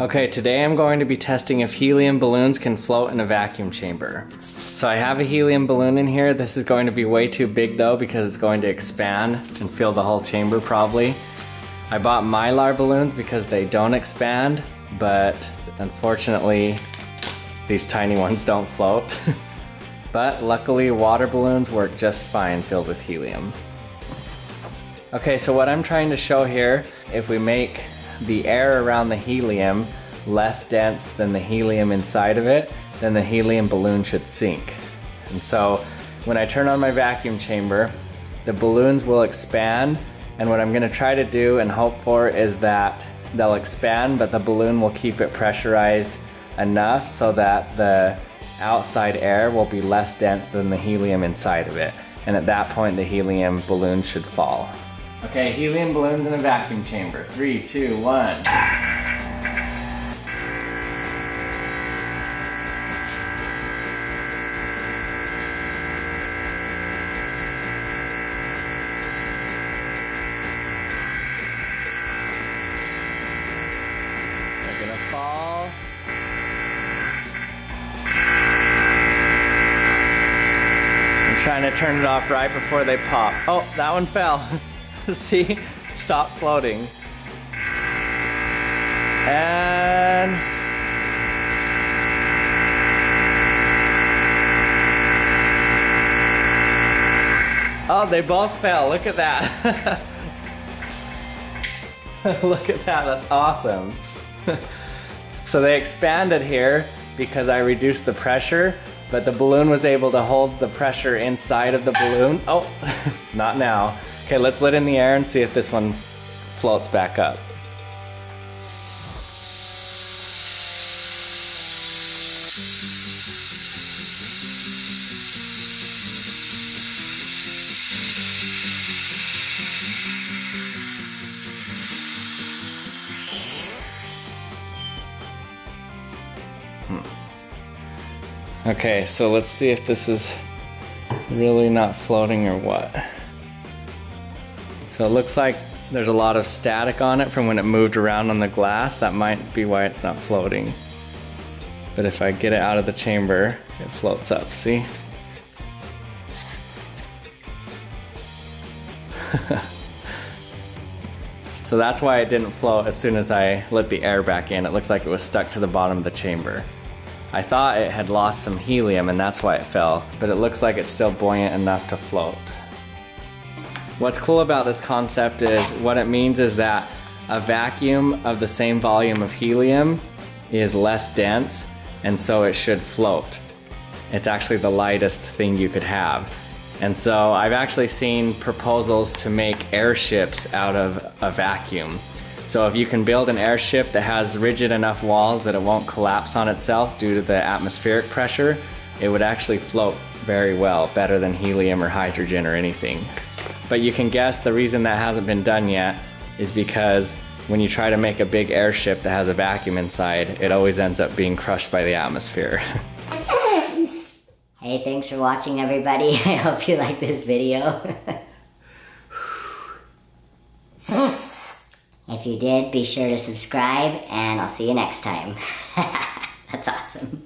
Okay, today I'm going to be testing if helium balloons can float in a vacuum chamber. So I have a helium balloon in here. This is going to be way too big though because it's going to expand and fill the whole chamber probably. I bought Mylar balloons because they don't expand, but unfortunately these tiny ones don't float. But luckily water balloons work just fine filled with helium. Okay, so what I'm trying to show here, if we make the air around the helium less dense than the helium inside of it, then the helium balloon should sink. And so when I turn on my vacuum chamber, the balloons will expand, and what I'm going to try to do and hope for is that they'll expand but the balloon will keep it pressurized enough so that the outside air will be less dense than the helium inside of it, and at that point the helium balloon should fall. Okay, helium balloons in a vacuum chamber. 3, 2, 1. They're gonna fall. I'm trying to turn it off right before they pop. Oh, that one fell. See? Stop floating. And oh, they both fell. Look at that. Look at that. That's awesome. So they expanded here because I reduced the pressure, but the balloon was able to hold the pressure inside of the balloon. Oh, not now. Okay, let's let in the air and see if this one floats back up. Okay, so let's see if this is really not floating or what. So it looks like there's a lot of static on it from when it moved around on the glass. That might be why it's not floating. But if I get it out of the chamber, it floats up, see? So that's why it didn't float as soon as I let the air back in. It looks like it was stuck to the bottom of the chamber. I thought it had lost some helium and that's why it fell, but it looks like it's still buoyant enough to float. What's cool about this concept is what it means is that a vacuum of the same volume of helium is less dense, and so it should float. It's actually the lightest thing you could have. And so I've actually seen proposals to make airships out of a vacuum. So if you can build an airship that has rigid enough walls that it won't collapse on itself due to the atmospheric pressure, it would actually float very well, better than helium or hydrogen or anything. But you can guess the reason that hasn't been done yet is because when you try to make a big airship that has a vacuum inside, it always ends up being crushed by the atmosphere. Hey, thanks for watching, everybody. I hope you like this video. If you did, be sure to subscribe, and I'll see you next time. That's awesome.